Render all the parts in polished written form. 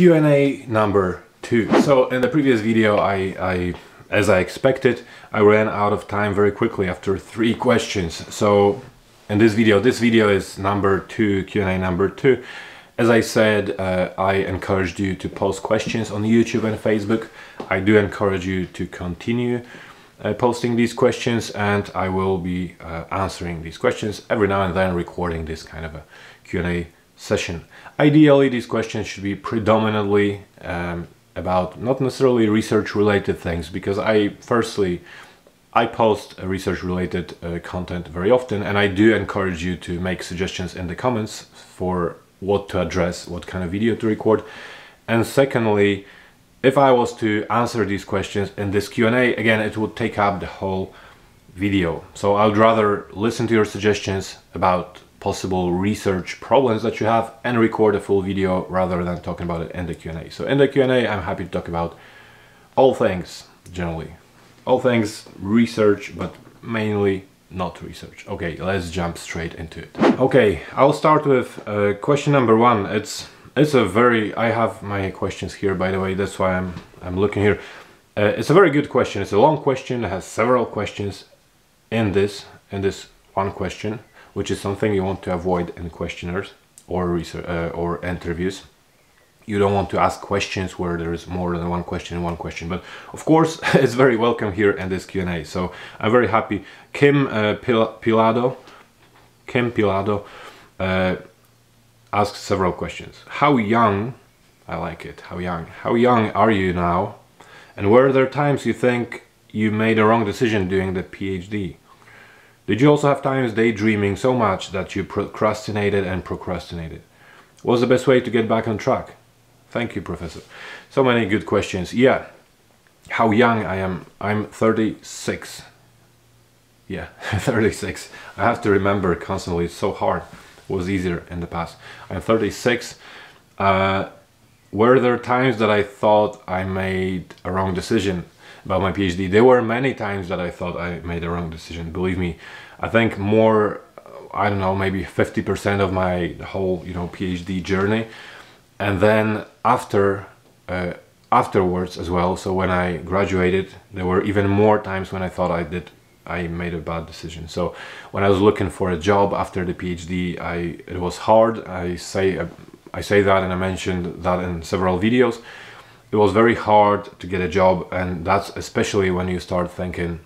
Q&A number 2. So in the previous video, as I expected, I ran out of time very quickly after 3 questions. So in this video is number 2, Q&A number 2. As I said, I encouraged you to post questions on YouTube and Facebook. I do encourage you to continue posting these questions, and I will be answering these questions every now and then, recording this kind of a Q&A session. Ideally, these questions should be predominantly about not necessarily research-related things, because I post research-related content very often, and I do encourage you to make suggestions in the comments for what to address, what kind of video to record. And secondly, if I was to answer these questions in this Q&A, again, it would take up the whole video. So I'd rather listen to your suggestions about possible research problems that you have and record a full video rather than talking about it in the Q&A. So in the Q&A, I'm happy to talk about all things, generally. All things research, but mainly not research. Okay, let's jump straight into it. Okay, I'll start with question number 1. It's a very... I have my questions here, by the way, that's why I'm looking here. It's a very good question. It's a long question. It has several questions in this one question, which is something you want to avoid in questionnaires or research, or interviews. You don't want to ask questions where there is more than one question in one question. But of course, it's very welcome here in this Q&A. So I'm very happy. Kim Pilado asks several questions. How young? I like it. How young? How young are you now? And were there times you think you made a wrong decision during the PhD? Did you also have times daydreaming so much that you procrastinated and procrastinated? What's the best way to get back on track? Thank you, Professor. So many good questions. Yeah. How young I am? I'm 36. Yeah, 36. I have to remember constantly. It's so hard. It was easier in the past. I'm 36. Were there times that I thought I made a wrong decision about my PhD? There were many times that I thought I made a wrong decision, believe me. I think more, I don't know, maybe 50% of my whole, you know, PhD journey. And then afterwards as well, so when I graduated, there were even more times when I thought I made a bad decision. So when I was looking for a job after the PhD, it was hard. I say that, and I mentioned that in several videos. It was very hard to get a job, and that's especially when you start thinking,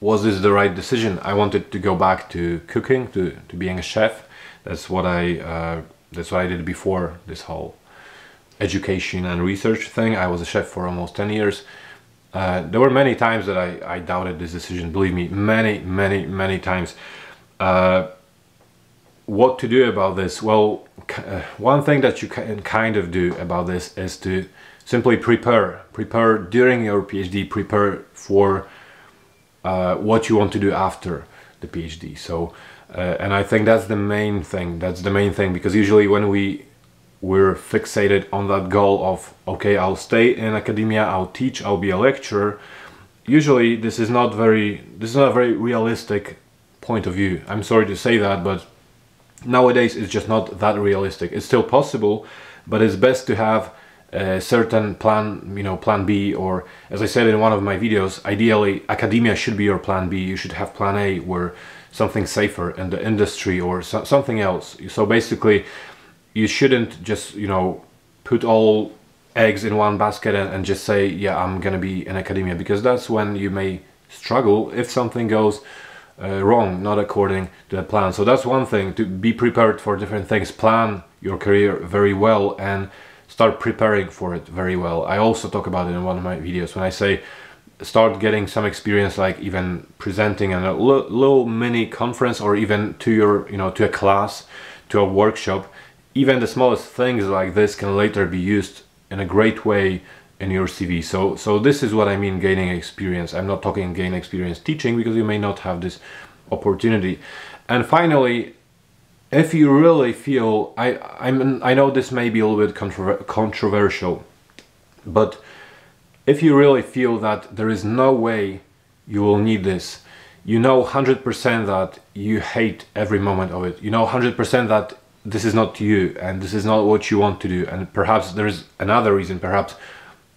was this the right decision? I wanted to go back to cooking, to being a chef. That's what I did before this whole education and research thing. I was a chef for almost 10 years. There were many times that I doubted this decision, believe me, many times. What to do about this? Well, one thing that you can kind of do about this is to simply prepare during your PhD, prepare for what you want to do after the PhD. So, and I think that's the main thing. That's the main thing, because usually when we're fixated on that goal of, okay, I'll stay in academia, I'll teach, I'll be a lecturer. Usually this is not a very realistic point of view. I'm sorry to say that, but nowadays it's just not that realistic. It's still possible, but it's best to have a certain plan, you know, plan B, or as I said in one of my videos, ideally academia should be your plan B. You should have plan A, where something safer in the industry or something else. So basically, you shouldn't just, you know, put all eggs in one basket and just say, yeah, I'm gonna be in academia, because that's when you may struggle if something goes wrong, not according to the plan. So that's one thing, to be prepared for different things, plan your career very well and start preparing for it very well. I also talk about it in one of my videos when I say start getting some experience, like even presenting in a little mini conference, or even to your, you know, to a class, to a workshop. Even the smallest things like this can later be used in a great way in your CV. So this is what I mean, gaining experience. I'm not talking gain experience teaching, because you may not have this opportunity. And finally, if you really feel, I know this may be a little bit controversial, but if you really feel that there is no way you will need this, you know 100% that you hate every moment of it. You know 100% that this is not you and this is not what you want to do, and perhaps there is another reason. Perhaps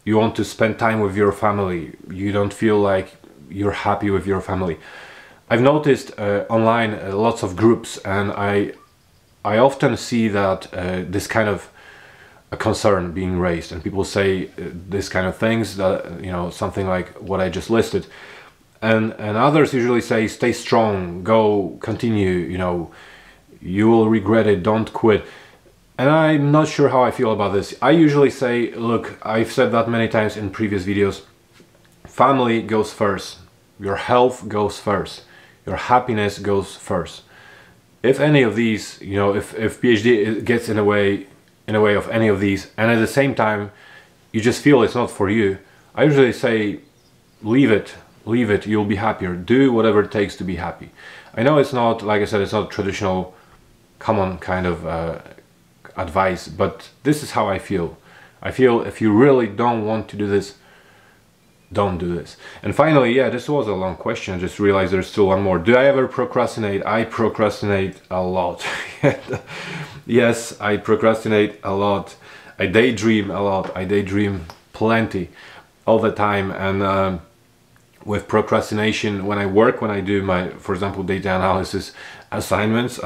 you want to spend time with your family, you don't feel like you're happy with your family. I've noticed online lots of groups, and I often see that this kind of a concern being raised, and people say this kind of things, that, you know, something like what I just listed, and others usually say stay strong, go, continue, you know, you will regret it, don't quit. And I'm not sure how I feel about this. I usually say, look, I've said that many times in previous videos, family goes first, your health goes first, your happiness goes first. If any of these, you know, if PhD gets in the way of any of these, and at the same time you just feel it's not for you, I usually say leave it, you'll be happier, do whatever it takes to be happy. I know it's not, like I said, it's not traditional, common kind of advice, but this is how I feel. I feel if you really don't want to do this, don't do this. And finally, yeah, this was a long question, I just realized there's still one more. Do I ever procrastinate? I procrastinate a lot. Yes, I procrastinate a lot. I daydream a lot. I daydream plenty all the time. And with procrastination, when I work, when I do my, for example, data analysis assignments,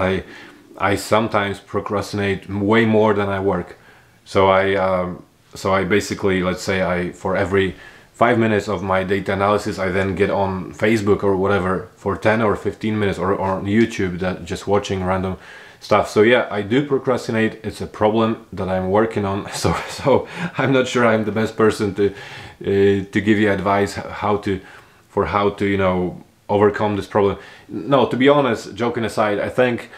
I sometimes procrastinate way more than I work. So I basically, let's say, for every 5 minutes of my data analysis, I then get on Facebook or whatever for 10 or 15 minutes, or on YouTube, that just watching random stuff. So yeah, I do procrastinate. It's a problem that I'm working on. So I'm not sure I'm the best person to give you advice how to, you know, overcome this problem. No, to be honest, joking aside, I think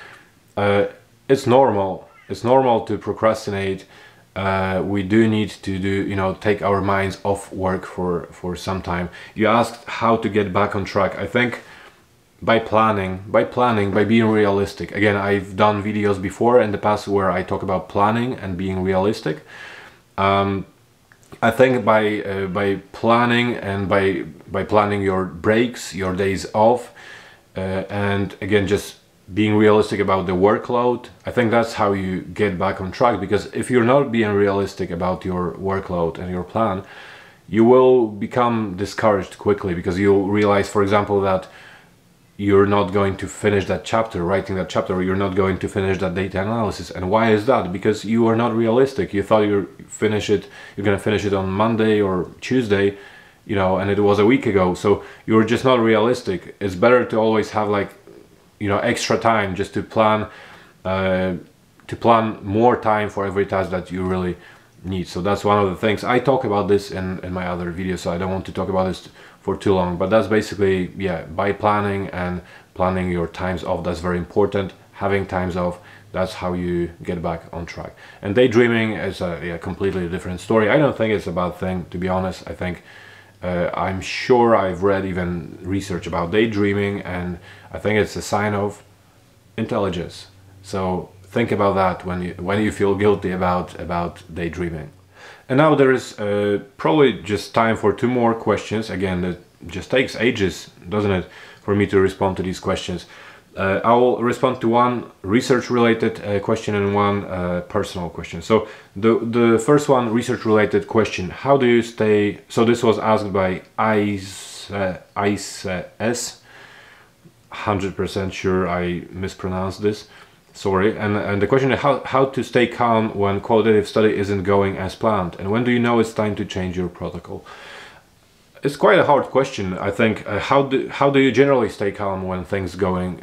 it's normal. It's normal to procrastinate. We do need to do, you know, take our minds off work for some time. You asked how to get back on track. I think by planning, by being realistic. Again, I've done videos before in the past where I talk about planning and being realistic. I think by planning, and by planning your breaks, your days off, and again, just being realistic about the workload, I think that's how you get back on track. Because if you're not being realistic about your workload and your plan, you will become discouraged quickly, because you'll realize, for example, that you're not going to finish that chapter, writing that chapter, or you're not going to finish that data analysis. And why is that? Because you are not realistic. You thought you're gonna finish it on Monday or Tuesday, you know, and it was a week ago. So you're just not realistic. It's better to always have, like, you know, extra time, just to plan more time for every task that you really need. So that's one of the things I talk about this in my other videos, so I don't want to talk about this for too long, but that's basically, yeah, by planning and planning your times off. That's very important, having times off. That's how you get back on track. And daydreaming is a, yeah, completely different story. I don't think it's a bad thing, to be honest. I think I'm sure I've read even research about daydreaming, and I think it's a sign of intelligence. So think about that when you feel guilty about daydreaming. And now there is probably just time for two more questions. Again, it just takes ages, doesn't it, for me to respond to these questions. I will respond to one research-related question and one personal question. So the first one, research-related question. How do you stay... So this was asked by ICES. 100% sure I mispronounced this. Sorry. And the question is how to stay calm when qualitative study isn't going as planned. And when do you know it's time to change your protocol? It's quite a hard question, I think. How do you generally stay calm when things are going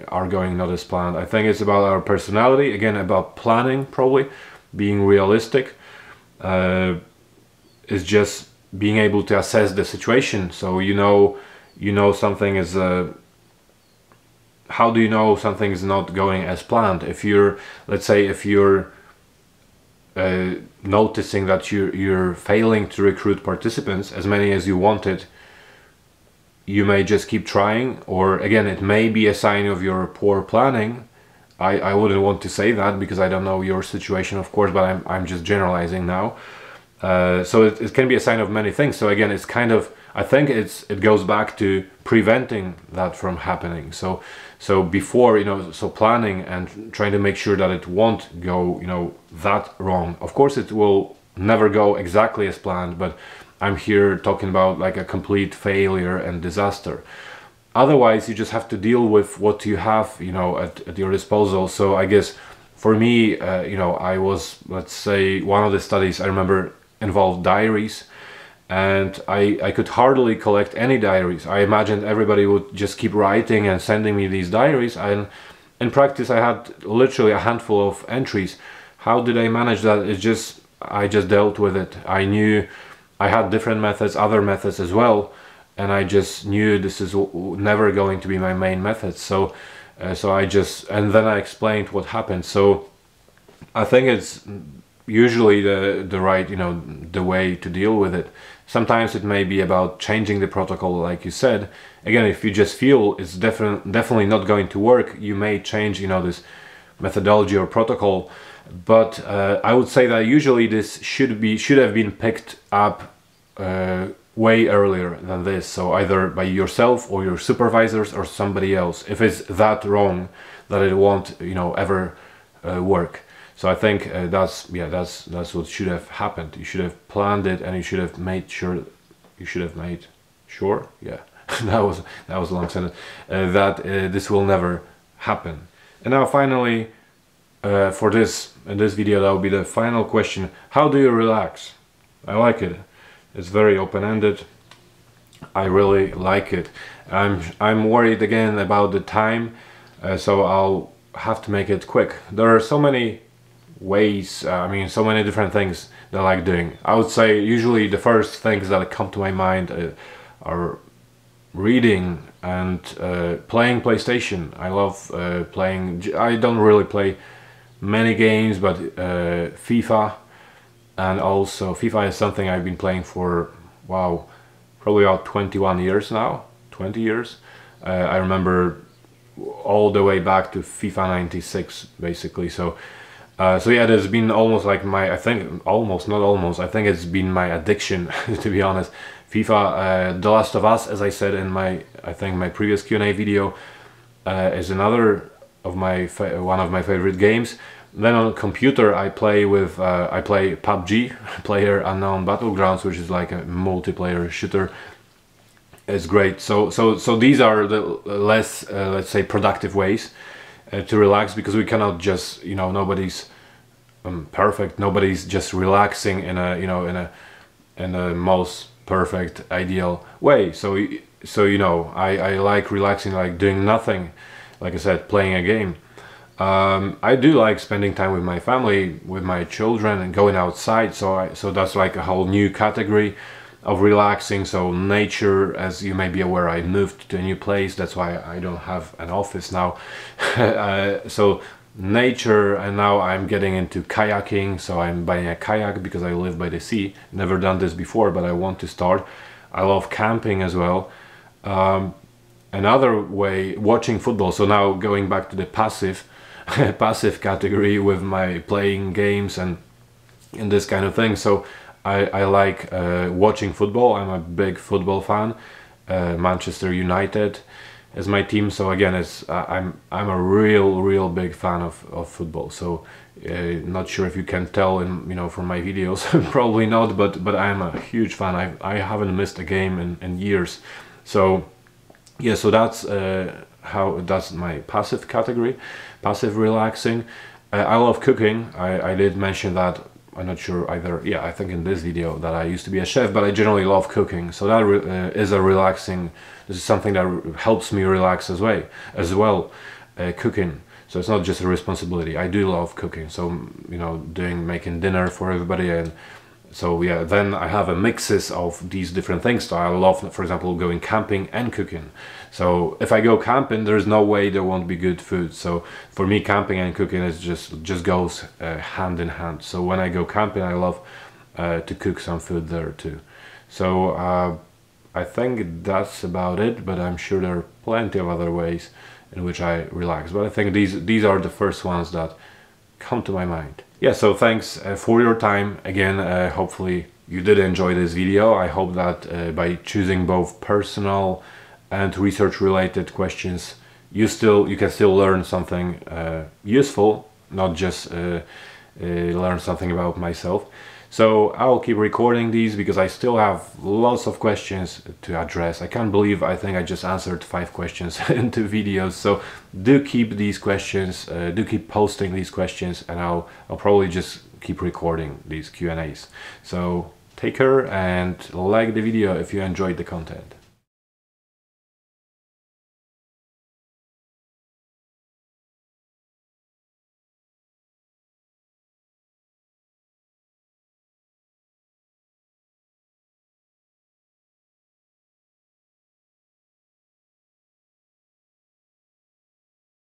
not as planned? I think it's about our personality, again, about planning, probably being realistic. It's just being able to assess the situation. So you know something is. How do you know something is not going as planned? If you're, let's say, if you're noticing that you're failing to recruit participants, as many as you wanted, you may just keep trying. Or again, it may be a sign of your poor planning. I wouldn't want to say that because I don't know your situation, of course, but I'm just generalizing now. So it can be a sign of many things. So again, it's kind of, I think it goes back to preventing that from happening. So before, so planning and trying to make sure that it won't go, that wrong. Of course, it will never go exactly as planned, but I'm here talking about like a complete failure and disaster. Otherwise, you just have to deal with what you have, at your disposal. So I guess for me, I was, let's say, one of the studies I remember involved diaries, and I could hardly collect any diaries. I imagined everybody would just keep writing and sending me these diaries, and in practice I had literally a handful of entries. How did I manage that? It's just, I just dealt with it. I knew I had different methods, other methods as well, and I just knew this is never going to be my main method. So I just, and then I explained what happened. So I think it's usually the right, the way to deal with it. Sometimes it may be about changing the protocol, like you said. Again, if you just feel it's definitely not going to work, you may change, this methodology or protocol. But I would say that usually this should have been picked up way earlier than this. So either by yourself or your supervisors or somebody else. If it's that wrong, that it won't, ever work. So I think that's what should have happened. You should have planned it, and you should have made sure. You should have made sure. Yeah, that was a long sentence. That this will never happen. And now finally, for this video, that will be the final question. How do you relax? I like it. It's very open-ended. I really like it. I'm worried again about the time, so I'll have to make it quick. There are so many ways, I mean, so many different things that I like doing. I would say usually the first things that come to my mind are reading and playing PlayStation. I love playing, I don't really play many games, but FIFA, and also FIFA is something I've been playing for, wow, probably about 21 years now, 20 years. I remember all the way back to FIFA 96 basically. So so yeah, there's been almost like my, I think almost, not almost, I think it's been my addiction to be honest. FIFA, The Last of Us, as I said in my, I think my previous Q&A video, is another of my, one of my favorite games. Then on computer I play with, I play PUBG, PlayerUnknown's Battlegrounds, which is like a multiplayer shooter. It's great. So these are the less, let's say, productive ways to relax, because we cannot just, nobody's perfect. Nobody's just relaxing in a, in a most perfect ideal way. So I like relaxing, like doing nothing, like I said, playing a game. I do like spending time with my family, with my children, and going outside. So that's like a whole new category of relaxing. So nature, as you may be aware, I moved to a new place, that's why I don't have an office now. So nature, and now I'm getting into kayaking, so I'm buying a kayak because I live by the sea. Never done this before, but I want to start. I love camping as well. Another way, watching football. So now going back to the passive passive category with my playing games and this kind of thing. So I like watching football. I'm a big football fan. Manchester United is my team. So again, it's, I'm a real big fan of football. So not sure if you can tell, in, from my videos, probably not. But I'm a huge fan. I haven't missed a game in years. So yeah, so that's how, that's my passive category, passive relaxing. I love cooking. I did mention that. I'm not sure either, yeah, I think in this video that I used to be a chef, but I generally love cooking. So that is a relaxing, this is something that helps me relax as well, cooking. So it's not just a responsibility. I do love cooking. So, making dinner for everybody. And so, yeah, then I have a mixes of these different things. So I love, for example, going camping and cooking. So if I go camping, there's no way there won't be good food. So for me, camping and cooking is just goes hand in hand. So when I go camping, I love to cook some food there too. So I think that's about it, but I'm sure there are plenty of other ways in which I relax. But I think these are the first ones that come to my mind. Yeah, so thanks for your time again. Hopefully you did enjoy this video. I hope that by choosing both personal and research related questions, you can still learn something useful, not just learn something about myself. So I'll keep recording these because I still have lots of questions to address. I can't believe I think I just answered 5 questions in 2 videos. So do keep these questions, do keep posting these questions, and I'll probably just keep recording these Q&As. So take care and like the video if you enjoyed the content.